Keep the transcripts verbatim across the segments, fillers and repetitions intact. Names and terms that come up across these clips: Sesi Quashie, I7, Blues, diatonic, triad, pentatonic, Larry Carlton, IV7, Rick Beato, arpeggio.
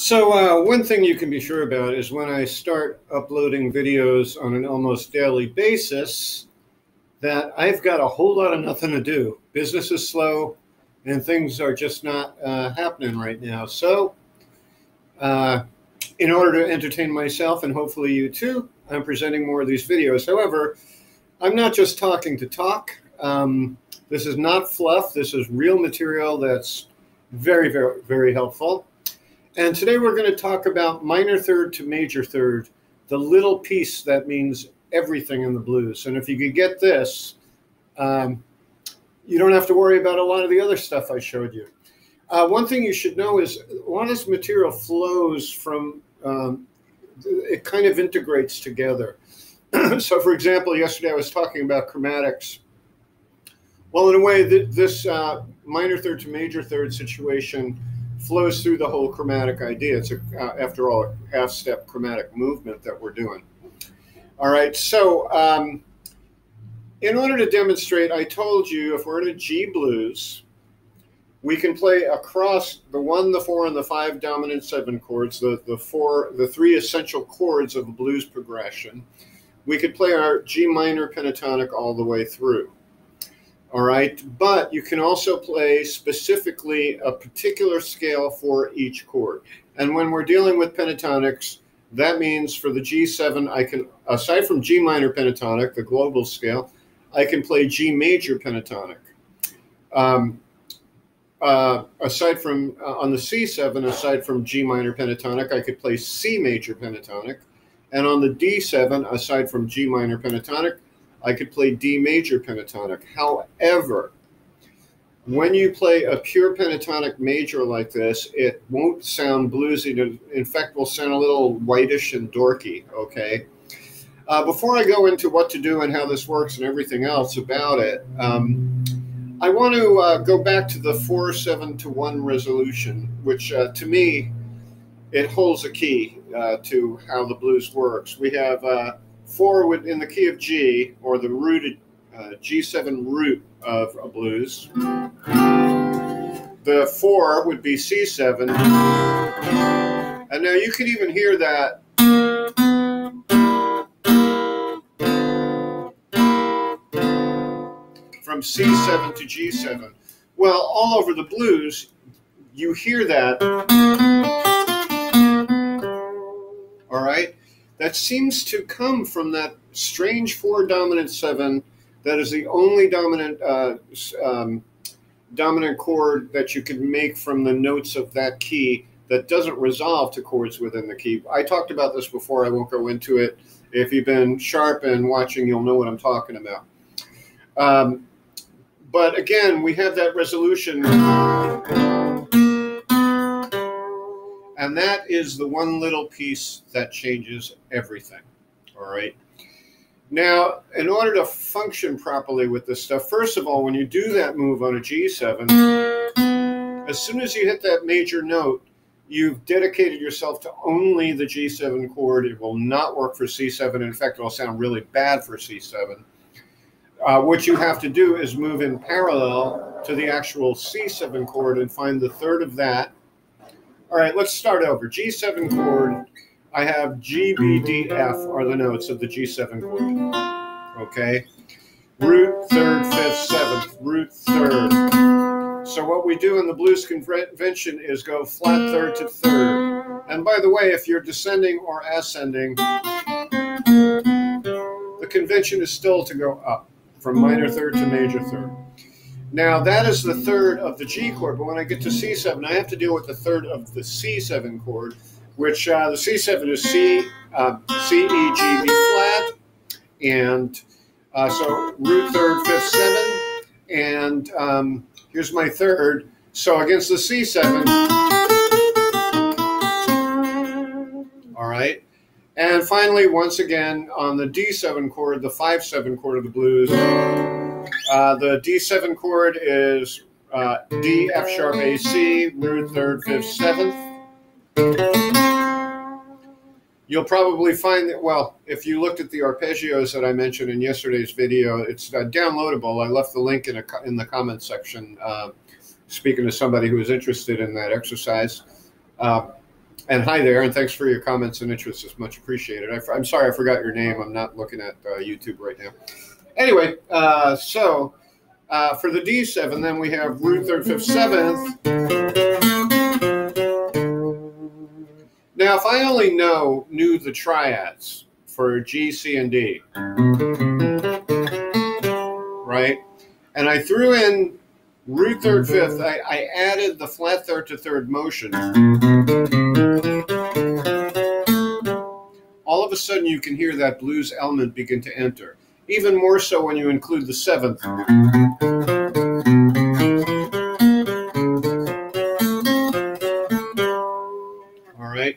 So uh, one thing you can be sure about is when I start uploading videos on an almost daily basis, that I've got a whole lot of nothing to do. Business is slow and things are just not uh, happening right now. So uh, in order to entertain myself and hopefully you too, I'm presenting more of these videos. However, I'm not just talking to talk. Um, this is not fluff. This is real material that's very, very, very helpful. And today we're going to talk about minor third to major third, the little piece that means everything in the blues. And if you could get this, um, you don't have to worry about a lot of the other stuff I showed you. Uh, one thing you should know is a lot of this material flows from, um, it kind of integrates together. So for example, yesterday I was talking about chromatics. Well, in a way, th this uh, minor third to major third situation flows through the whole chromatic idea. It's, a, uh, after all, a half-step chromatic movement that we're doing. All right, so um, in order to demonstrate, I told you if we're in a G blues, we can play across the one, the four, and the five dominant seven chords, the, the, four, the three essential chords of the blues progression. We could play our G minor pentatonic all the way through. All right, but you can also play specifically a particular scale for each chord. And when we're dealing with pentatonics, that means for the G seven, I can, aside from G minor pentatonic, the global scale, I can play G major pentatonic. Um, uh, aside from, uh, on the C seven, aside from G minor pentatonic, I could play C major pentatonic. And on the D seven, aside from G minor pentatonic, I could play D major pentatonic. However, when you play a pure pentatonic major like this, it won't sound bluesy. In fact, will sound a little whitish and dorky, okay? Uh, before I go into what to do and how this works and everything else about it, um, I want to uh, go back to the four seven to one resolution, which uh, to me, it holds a key uh, to how the blues works. We have... Uh, four in the key of G, or the rooted uh, G seven root of a blues. The four would be C seven. And now you can even hear that. From C seven to G seven. Well, all over the blues, you hear that. All right? That seems to come from that strange four dominant seven that is the only dominant uh, um, dominant chord that you can make from the notes of that key that doesn't resolve to chords within the key. I talked about this before. I won't go into it. If you've been sharp and watching, you'll know what I'm talking about. Um, but again, we have that resolution. And that is the one little piece that changes everything, all right? Now, in order to function properly with this stuff, first of all, when you do that move on a G seven, as soon as you hit that major note, you've dedicated yourself to only the G seven chord. It will not work for C seven. In fact, it will sound really bad for C seven. Uh, what you have to do is move in parallel to the actual C seven chord and find the third of that. All right, let's start over. G seven chord, I have G, B, D, F are the notes of the G seven chord, okay? Root, third, fifth, seventh, root, third. So what we do in the blues convention is go flat third to third. And by the way, if you're descending or ascending, the convention is still to go up from minor third to major third. Now, that is the third of the G chord, but when I get to C seven, I have to deal with the third of the C seven chord, which uh, the C seven is C, uh, C, E, G, B flat, and uh, so root third, fifth, seven, and um, here's my third. So against the C seven, all right, and finally, once again, on the D seven chord, the five seven chord of the blues, Uh, the D seven chord is uh, D, F sharp, A, C, root, third, fifth, seventh. You'll probably find that, well, if you looked at the arpeggios that I mentioned in yesterday's video, it's uh, downloadable. I left the link in, a, in the comment section, uh, speaking to somebody who is interested in that exercise. Uh, And hi there, and thanks for your comments and interest. It's much appreciated. I, I'm sorry I forgot your name. I'm not looking at uh, YouTube right now. Anyway, uh, so uh, for the D seven, then we have root third, fifth, seventh. Now, if I only know knew the triads for G, C, and D, right? And I threw in root third, fifth. I, I added the flat third to third motion. All of a sudden, you can hear that blues element begin to enter. Even more so when you include the seventh. All right.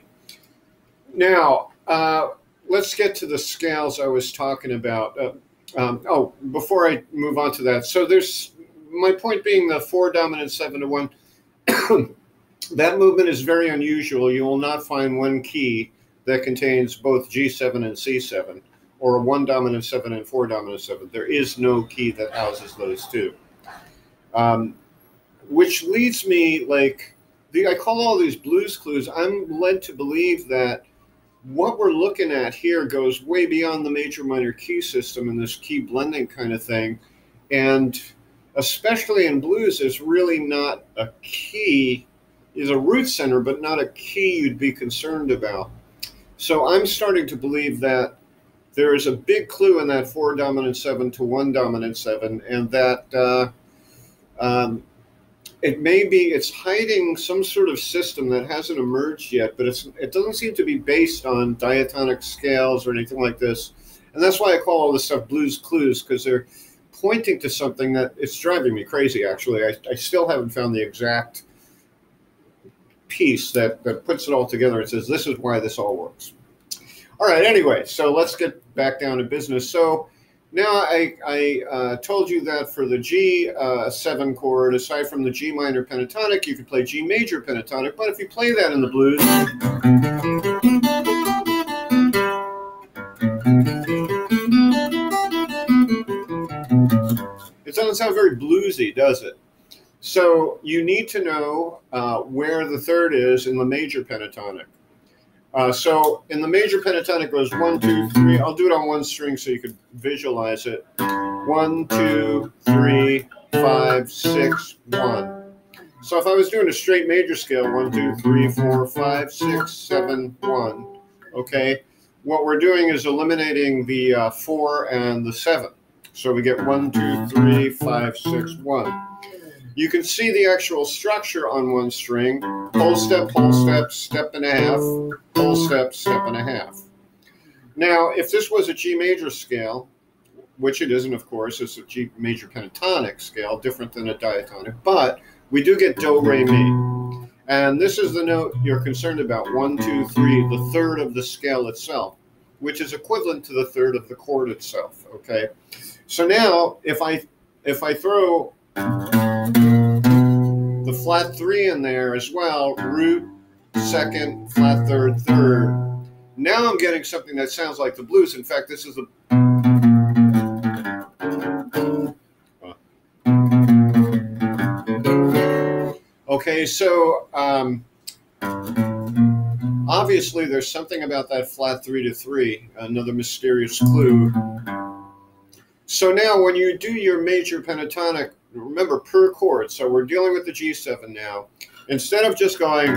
Now, uh, let's get to the scales I was talking about. Uh, um, oh, before I move on to that. So there's, my point being the four dominant seven to one, that movement is very unusual. You will not find one key that contains both G seven and C seven. Or a one dominant seven and four dominant seven. There is no key that houses those two. Um, which leads me, like, the, I call all these blues clues. I'm led to believe that what we're looking at here goes way beyond the major minor key system and this key blending kind of thing. And especially in blues, there's really not a key, is a root center, but not a key you'd be concerned about. So I'm starting to believe that there is a big clue in that four dominant seven to one dominant seven, and that uh, um, it may be it's hiding some sort of system that hasn't emerged yet, but it's, it doesn't seem to be based on diatonic scales or anything like this. And that's why I call all this stuff blues clues, because they're pointing to something that it's driving me crazy, actually. I, I still haven't found the exact piece that, that puts it all together and says, this is why this all works. All right, anyway, so let's get back down to business. So now I, I uh, told you that for the G seven uh, chord, aside from the G minor pentatonic, you could play G major pentatonic. But if you play that in the blues, it doesn't sound very bluesy, does it? So you need to know uh, where the third is in the major pentatonic. Uh, so in the major pentatonic goes one, two, three. I'll do it on one string so you could visualize it. One, two, three, five, six, one. So if I was doing a straight major scale, one, two, three, four, five, six, seven, one. Okay. What we're doing is eliminating the uh, four and the seven. So we get one, two, three, five, six, one. You can see the actual structure on one string, whole step, whole step, step and a half, whole step, step and a half. Now, if this was a G major scale, which it isn't, of course, it's a G major pentatonic scale, different than a diatonic, but we do get do, re, mi. And this is the note you're concerned about, one, two, three, the third of the scale itself, which is equivalent to the third of the chord itself, okay? So now, if I, if I throw the flat three in there as well, root, second, flat third, third. Now I'm getting something that sounds like the blues. In fact, this is the... Okay, so um, obviously there's something about that flat three to three, another mysterious clue. So now when you do your major pentatonic, remember, per chord, so we're dealing with the G seven now. Instead of just going,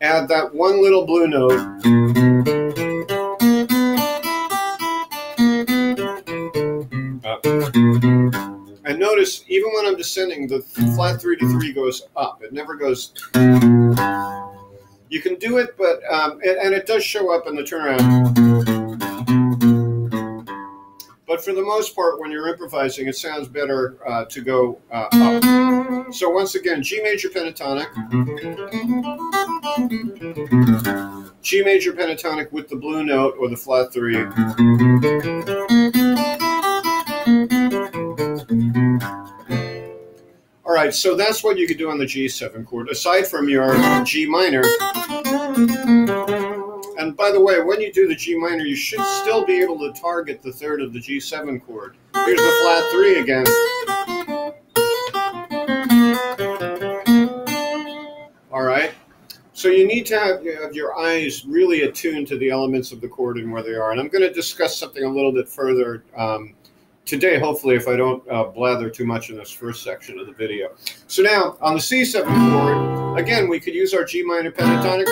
add that one little blue note. Up. And notice, even when I'm descending, the flat three to three goes up. It never goes. You can do it, but, um, and, and it does show up in the turnaround. But for the most part, when you're improvising, it sounds better uh, to go uh, up. So once again, G major pentatonic. G major pentatonic with the blue note or the flat three. All right, so that's what you could do on the G seven chord, aside from your G minor. And by the way, when you do the G minor, you should still be able to target the third of the G seven chord. Here's the flat three again. So you need to have, you know, your eyes really attuned to the elements of the chord and where they are. And I'm going to discuss something a little bit further um, today, hopefully, if I don't uh, blather too much in this first section of the video. So now, on the C seven chord, again, we could use our G minor pentatonic.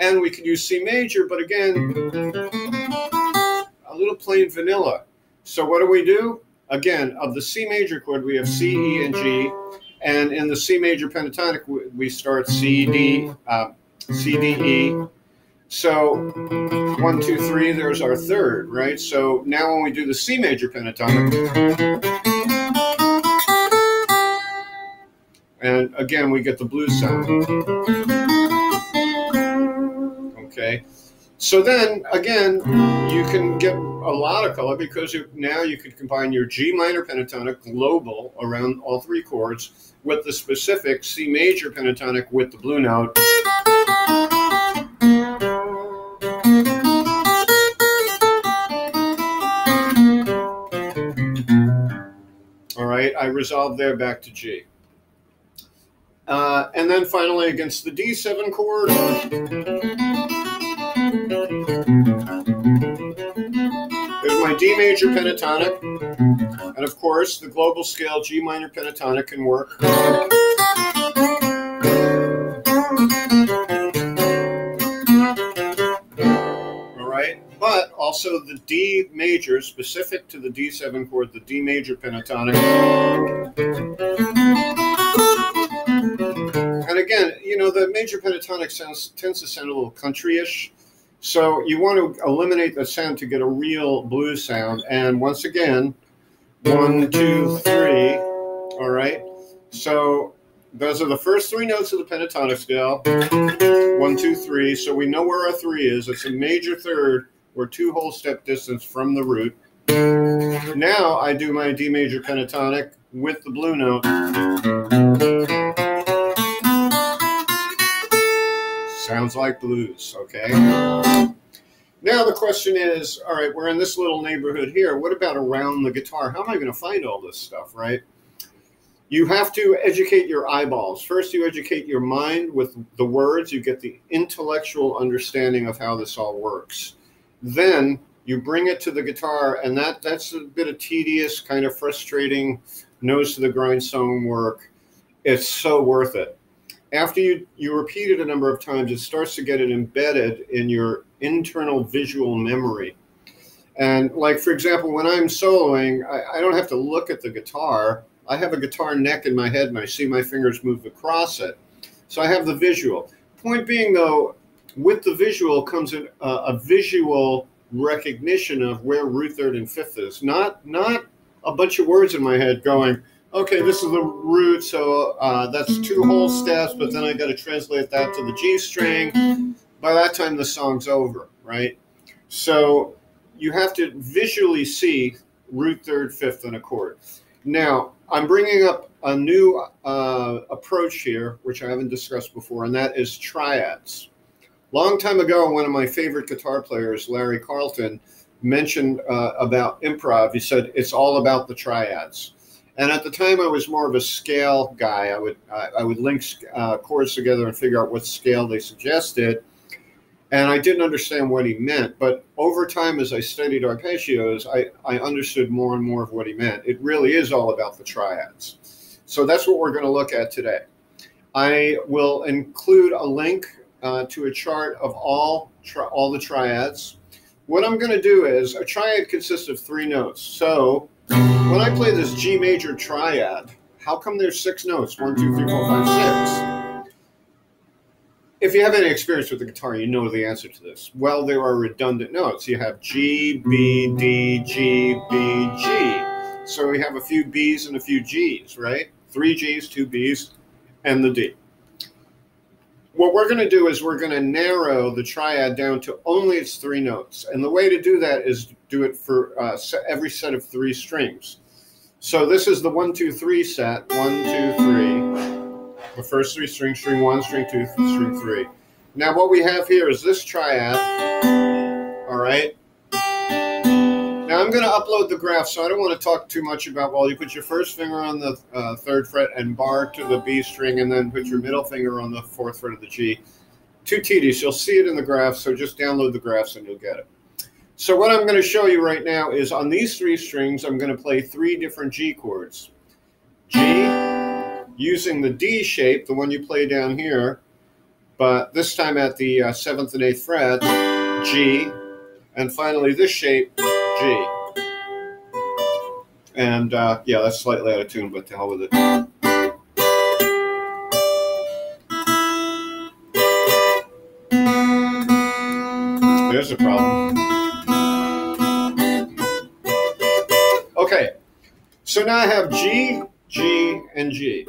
And we could use C major, but again, a little plain vanilla. So what do we do? Again, of the C major chord, we have C, E, and G. And in the C major pentatonic, we start C, D, uh, C, D, E. So one, two, three, there's our third, right? So now when we do the C major pentatonic, and again, we get the blues sound. Okay. So then, again, you can get a lot of color because you, now you could combine your G minor pentatonic global around all three chords with the specific C major pentatonic with the blue note. All right, I resolved there back to G. Uh, and then finally against the D seven chord. There's my D major pentatonic, and of course the global scale G minor pentatonic can work. All right, but also the D major, specific to the D seven chord, the D major pentatonic. And again, you know, the major pentatonic sounds, tends to sound a little country-ish. So you want to eliminate the sound to get a real blues sound. And once again, one, two, three, all right? So those are the first three notes of the pentatonic scale, one, two, three. So we know where our three is. It's a major third. We're two whole step distance from the root. Now I do my D major pentatonic with the blue note. Sounds like blues, okay? Now the question is, all right, we're in this little neighborhood here. What about around the guitar? How am I going to find all this stuff, right? You have to educate your eyeballs. First, you educate your mind with the words. You get the intellectual understanding of how this all works. Then you bring it to the guitar, and that, that's a bit of tedious, kind of frustrating, nose-to-the-grindstone work. It's so worth it. After you, you repeat it a number of times, it starts to get it embedded in your internal visual memory. And like, for example, when I'm soloing, I, I don't have to look at the guitar. I have a guitar neck in my head, and I see my fingers move across it. So I have the visual. Point being, though, with the visual comes an, uh, a visual recognition of where root third and fifth is. Not, not a bunch of words in my head going, okay, this is the root, so uh, that's two whole steps, but then I got to translate that to the G string. By that time, the song's over, right? So you have to visually see root, third, fifth, and a chord. Now, I'm bringing up a new uh, approach here, which I haven't discussed before, and that is triads. Long time ago, one of my favorite guitar players, Larry Carlton, mentioned uh, about improv. He said, it's all about the triads. And at the time, I was more of a scale guy. I would I, I would link uh, chords together and figure out what scale they suggested. And I didn't understand what he meant. But over time, as I studied arpeggios, I, I understood more and more of what he meant. It really is all about the triads. So that's what we're going to look at today. I will include a link uh, to a chart of all, tri all the triads. What I'm going to do is, a triad consists of three notes. So when I play this G major triad, how come there's six notes? One, two, three, four, five, six. If you have any experience with the guitar, you know the answer to this. Well, there are redundant notes. You have G, B, D, G, B, G. So we have a few Bs and a few Gs, right? Three Gs, two Bs, and the D. What we're going to do is we're going to narrow the triad down to only its three notes. And the way to do that is do it for uh, every set of three strings. So this is the one, two, three set. One, two, three. The first three strings, string one, string two, string three. Now what we have here is this triad. All right. Now I'm going to upload the graph, so I don't want to talk too much about, well, you put your first finger on the uh, third fret and bar to the B string, and then put your middle finger on the fourth fret of the G. Too tedious. You'll see it in the graph, so just download the graphs and you'll get it. So what I'm going to show you right now is on these three strings, I'm going to play three different G chords. G, using the D shape, the one you play down here, but this time at the uh, seventh and eighth frets, G, and finally this shape, G. And uh, yeah, that's slightly out of tune, but to hell with it. There's a problem. Okay, so now I have G, G, and G.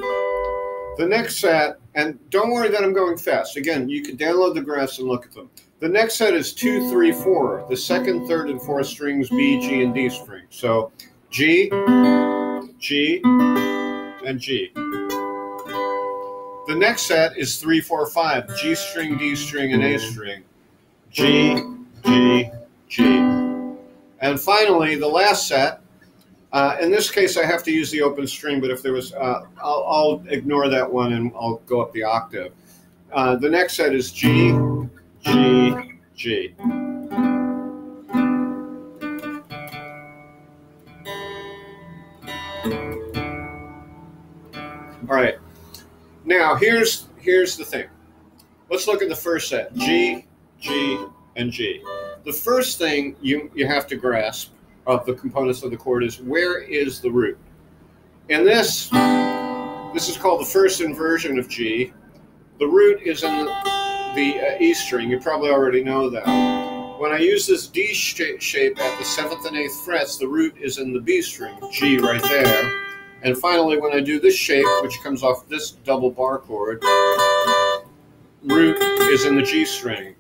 The next set, and don't worry that I'm going fast. Again, you can download the graphs and look at them. The next set is two, three, four, the second, third, and fourth strings, B, G, and D strings. So G, G, and G. The next set is three, four, five, G string, D string, and A string. G, G, G. And finally, the last set, uh, in this case, I have to use the open string, but if there was, uh, I'll, I'll ignore that one and I'll go up the octave. Uh, the next set is G, G, G. All right. Now, here's, here's the thing. Let's look at the first set, G, G, and G. The first thing you, you have to grasp of the components of the chord is where is the root? In this, this is called the first inversion of G. The root is in the, the uh, E string. You probably already know that. When I use this D sh shape at the seventh and eighth frets, the root is in the B string, G right there. And finally, when I do this shape, which comes off this double bar chord, root is in the G string.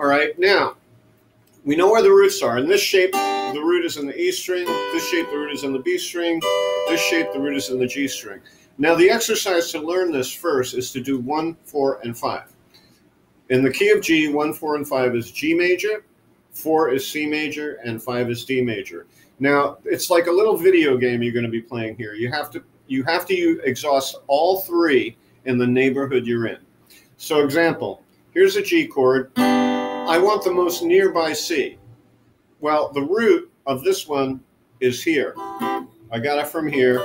All right, now, we know where the roots are. In this shape, the root is in the E string. This shape, the root is in the B string. This shape, the root is in the G string. Now, the exercise to learn this first is to do one, four, and five. In the key of G, one, four, and five is G major. Four is C major, and five is D major. Now, it's like a little video game you're going to be playing here. You have to you have to exhaust all three in the neighborhood you're in. So example, here's a G chord. I want the most nearby C. Well, the root of this one is here. I got it from here,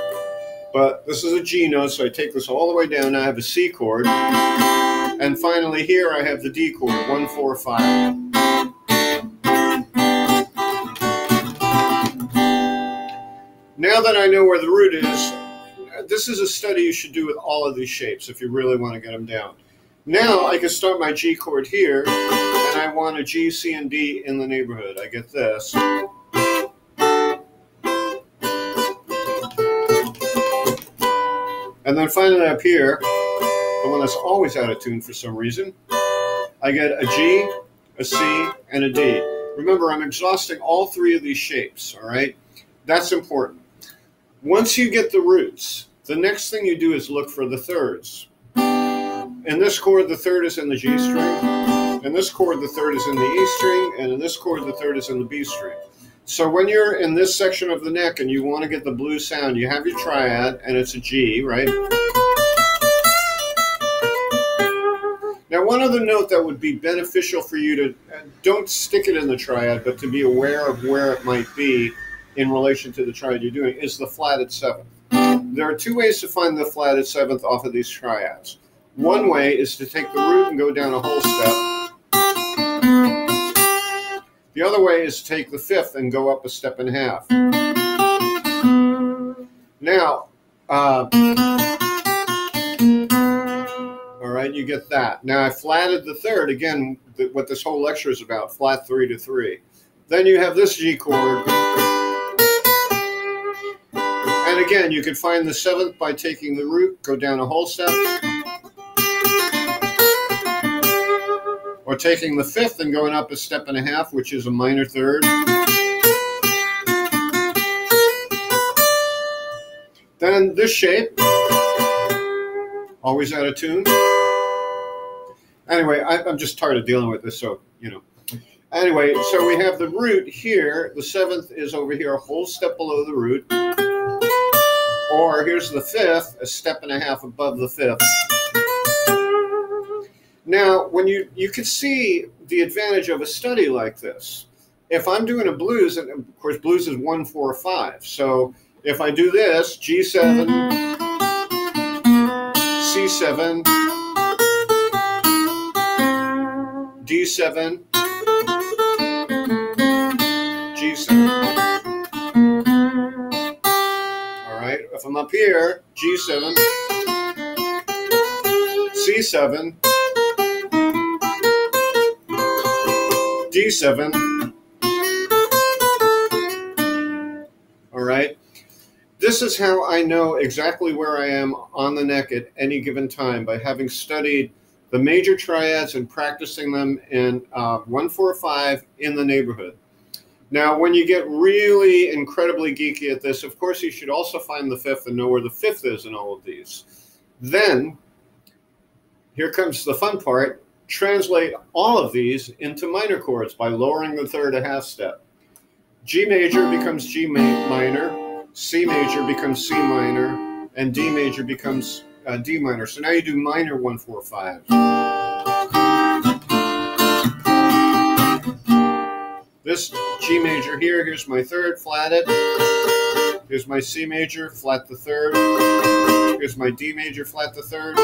but this is a G note, so I take this all the way down. Now I have a C chord. And finally here I have the D chord, one, four, five. Now that I know where the root is, this is a study you should do with all of these shapes if you really want to get them down. Now I can start my G chord here, and I want a G, C, and D in the neighborhood. I get this. And then finally up here, the one that's always out of tune for some reason, I get a G, a C, and a D. Remember, I'm exhausting all three of these shapes, all right? That's important. Once you get the roots, the next thing you do is look for the thirds. In this chord, the third is in the G string. In this chord, the third is in the E string. And in this chord, the third is in the B string. So when you're in this section of the neck and you want to get the blue sound, you have your triad, and it's a G, right? Now, one other note that would be beneficial for you to, don't stick it in the triad, but to be aware of where it might be in relation to the triad you're doing, is the flatted seventh. There are two ways to find the flatted seventh off of these triads. One way is to take the root and go down a whole step. The other way is to take the fifth and go up a step and a half. Now, uh, all right, you get that. Now I flatted the third, again, what this whole lecture is about, flat three to three. Then you have this G chord. And again, you can find the seventh by taking the root, go down a whole step, or taking the fifth and going up a step and a half, which is a minor third. Then this shape, always out of tune. Anyway, I, I'm just tired of dealing with this, so, you know. Anyway, so we have the root here. The seventh is over here, a whole step below the root. Or here's the fifth, a step and a half above the fifth. Now, when you, you can see the advantage of a study like this. If I'm doing a blues, and of course blues is one, four, five. So if I do this, G seven, C seven, D seven, G seven. All right, if I'm up here, G seven, C seven, D seven. All right, this is how I know exactly where I am on the neck at any given time, by having studied the major triads and practicing them in uh, one, four, five in the neighborhood. Now, when you get really incredibly geeky at this, of course, you should also find the fifth and know where the fifth is in all of these. Then, here comes the fun part, translate all of these into minor chords by lowering the third a half step. G major becomes G ma minor, C major becomes C minor, and D major becomes uh, D minor. So now you do minor one, four, five. This G major here, here's my third, flat it. Here's my C major, flat the third. Here's my D major, flat the third.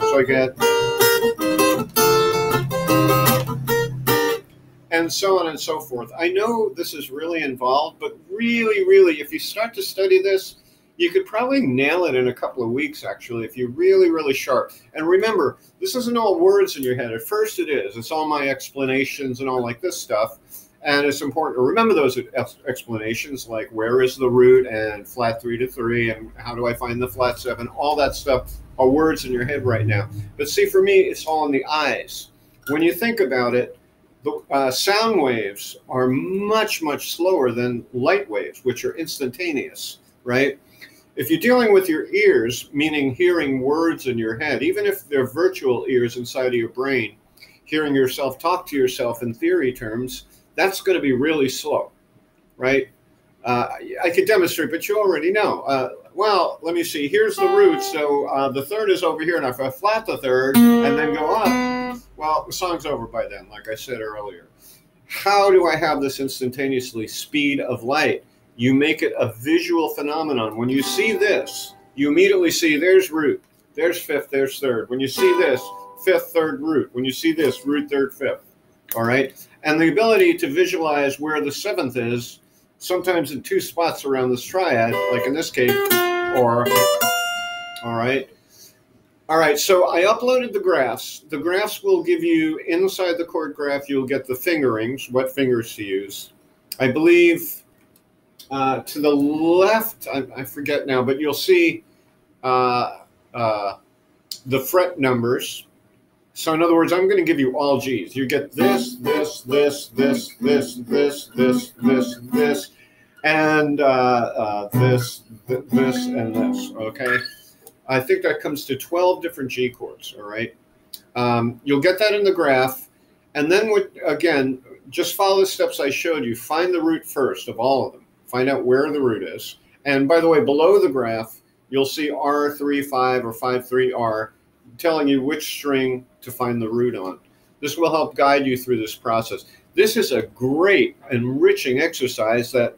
So I get, and so on and so forth. I know this is really involved, but really, really, if you start to study this, you could probably nail it in a couple of weeks, actually, if you're really, really sharp. And remember, this isn't all words in your head. At first it is. It's all my explanations and all like this stuff. And it's important to remember those explanations, like where is the root and flat three to three and how do I find the flat seven, all that stuff are words in your head right now. But see, for me, it's all in the eyes. When you think about it, the uh, sound waves are much, much slower than light waves, which are instantaneous, right? If you're dealing with your ears, meaning hearing words in your head, even if they're virtual ears inside of your brain, hearing yourself talk to yourself in theory terms, that's going to be really slow, right? Uh, I could demonstrate, but you already know. Uh, well, let me see. Here's the root. So uh, the third is over here. And if I flat the third and then go up, well, the song's over by then, like I said earlier. How do I have this instantaneously? Speed of light. You make it a visual phenomenon. When you see this, you immediately see there's root, there's fifth, there's third. When you see this, fifth, third, root. When you see this, root, third, fifth. All right. And the ability to visualize where the seventh is, sometimes in two spots around this triad, like in this case, or, all right. All right, so I uploaded the graphs. The graphs will give you, inside the chord graph, you'll get the fingerings, what fingers to use. I believe uh, to the left, I, I forget now, but you'll see uh, uh, the fret numbers. So in other words, I'm going to give you all G's. You get this, this, this, this, this, this, this, this, this, and uh, uh, this, th this, and this, okay? I think that comes to twelve different G chords, all right? Um, you'll get that in the graph. And then, what, again, just follow the steps I showed you. Find the root first of all of them. Find out where the root is. And by the way, below the graph, you'll see R three five or five three R telling you which string to find the root on. This will help guide you through this process. This is a great, enriching exercise that,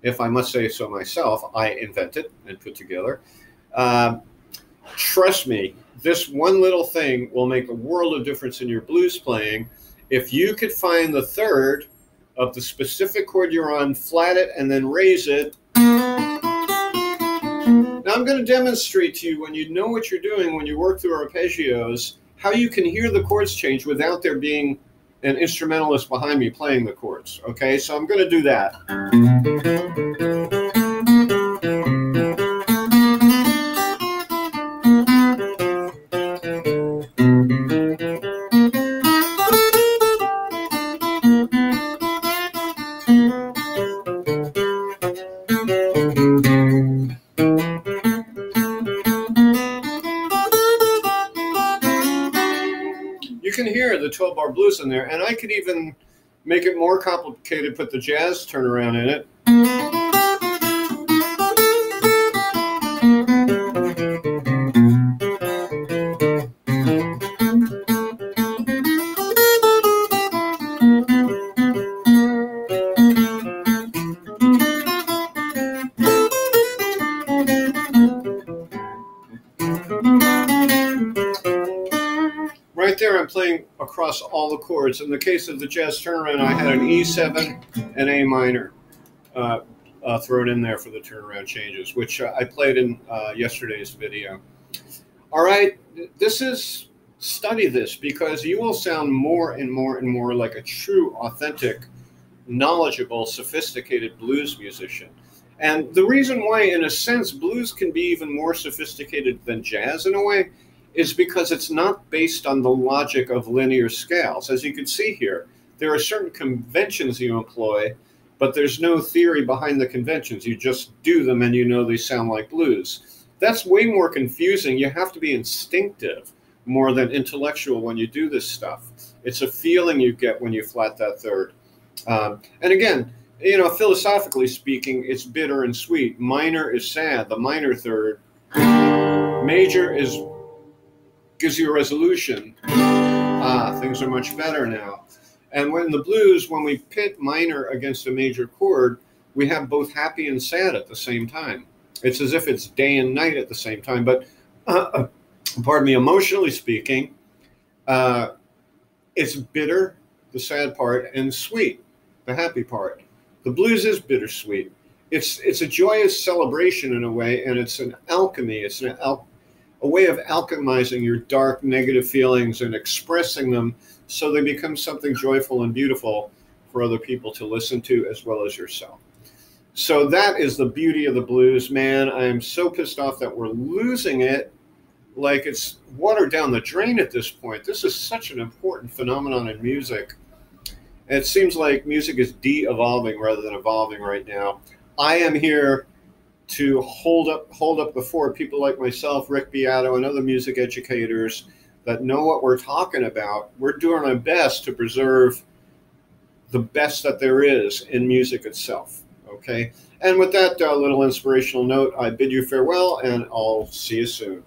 if I must say so myself, I invented and put together. Uh, trust me, this one little thing will make a world of difference in your blues playing. If you could find the third of the specific chord you're on, flat it, and then raise it. Now, I'm going to demonstrate to you, when you know what you're doing, when you work through arpeggios, how you can hear the chords change without there being an instrumentalist behind me playing the chords. Okay, so I'm going to do that. you can hear the twelve bar blues in there, and I could even make it more complicated, put the jazz turnaround in it. Right there, I'm playing across all the chords. In the case of the jazz turnaround, I had an E seven and A minor uh, uh, thrown in there for the turnaround changes, which uh, I played in uh, yesterday's video. All right, this is, study this, because you will sound more and more and more like a true, authentic, knowledgeable, sophisticated blues musician. And the reason why, in a sense, blues can be even more sophisticated than jazz in a way is because it's not based on the logic of linear scales. As you can see here, there are certain conventions you employ, but there's no theory behind the conventions. You just do them and you know they sound like blues. That's way more confusing. You have to be instinctive more than intellectual when you do this stuff. It's a feeling you get when you flat that third. Um, and again, you know, philosophically speaking, it's bitter and sweet. Minor is sad, the minor third. Major is gives you a resolution. Ah, things are much better now. And when the blues, when we pit minor against a major chord, we have both happy and sad at the same time. It's as if it's day and night at the same time. But, uh, pardon me, emotionally speaking, uh, it's bitter, the sad part, and sweet, the happy part. The blues is bittersweet. It's it's a joyous celebration in a way, and it's an alchemy. It's an alchemy. A way of alchemizing your dark, negative feelings and expressing them so they become something joyful and beautiful for other people to listen to as well as yourself. So that is the beauty of the blues, man. I am so pissed off that we're losing it like it's watered down the drain at this point. This is such an important phenomenon in music. And it seems like music is de-evolving rather than evolving right now. I am here to hold up hold up the fort, people like myself, Rick Beato, and other music educators that know what we're talking about. We're doing our best to preserve the best that there is in music itself, okay? And with that uh, little inspirational note, I bid you farewell, and I'll see you soon.